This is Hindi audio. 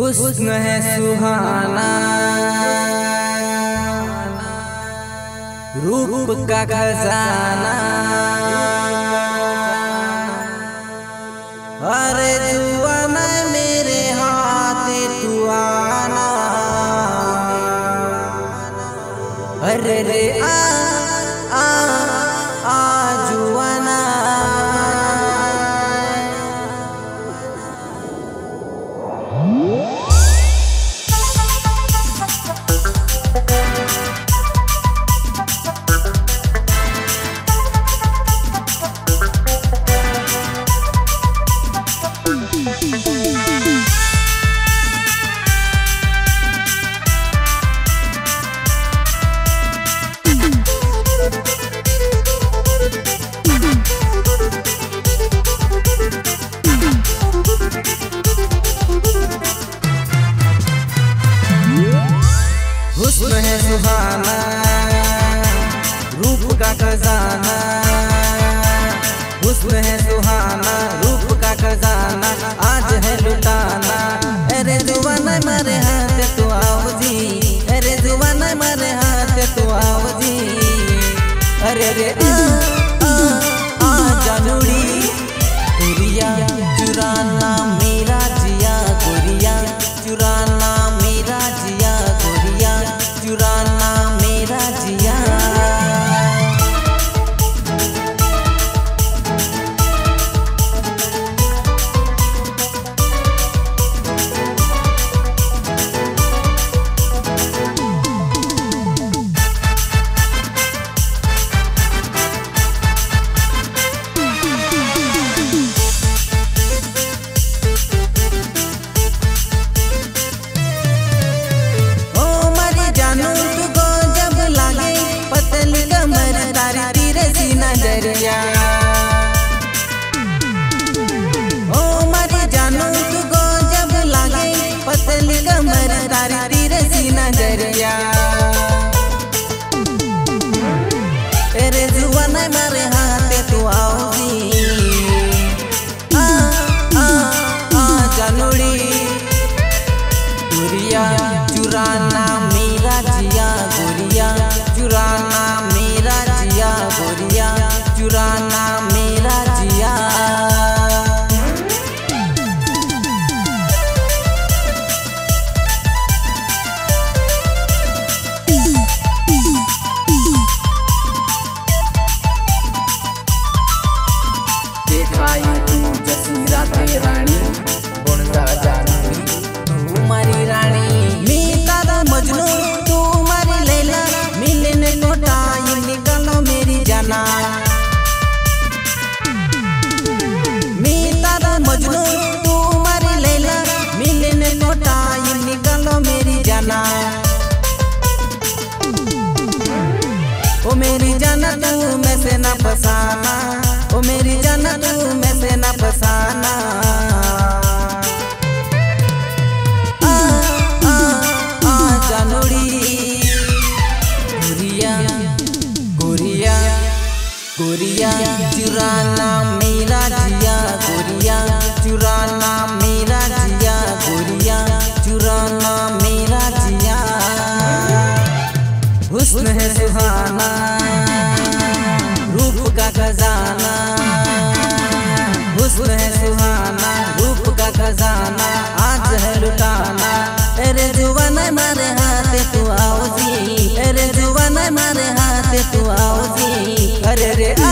हुस्न है सुहाना, रूप का खजाना। अरे जुआना मेरे हाथ तू आना, अरे रे आ आ आ जुआना। हुस्न है सुहाना, रूप का खजाना। हुस्न है सुहाना, रूप का खजाना, आज है लुटाना। अरे जुआना मारे हाथ तू आओ जी, अरे जुआना मारे हाथ तू आओ जी। अरे रे आ आ आ जानुड़ी गोरिया चुराना मेरा जिया, गोरिया चुराना मेरा जिया, गोरिया चुराना मेरा जिया। ओ मारी जानू तू को जब लागे, पतली कमर तारी तेरे सीना जरिया। तेरे जुआना मारे हाथ तू आओ जी, आ आ आ जानुड़ी गोरिया चुराना मेरा जिया, गोरिया चुराना मेरा जिया, गोरिया चुराना मेरा जिया। देखाई तू जैसी राते रानी, बोलता जानूरी तू मारी रानी। मैं तेरा मजनू तू मारी लैला, मिलने को टाइम निकालो मेरी जाना। मजनू तू मारी लैला, मिलने को टाइम निकालो मेरी जाना। ओ मेरी जाना तू मैं से ना फसाना, ओ मेरी जाना तू मैं से ना फसाना। आ आ आ जानुड़ी गोरिया गोरिया गोरिया चुराना मेरा जिया, गोरिया चुराना मेरा जिया, गोरिया चुराना मेरा जिया। हुस्न है सुहाना, रूप का खजाना। हुस्न है सुहाना, रूप का खजाना, आज है लुटाना। अरे जुआना मारे हाथ तू आओ जी, अरे जुआना मारे हाथ तू आओ जी। अरे रे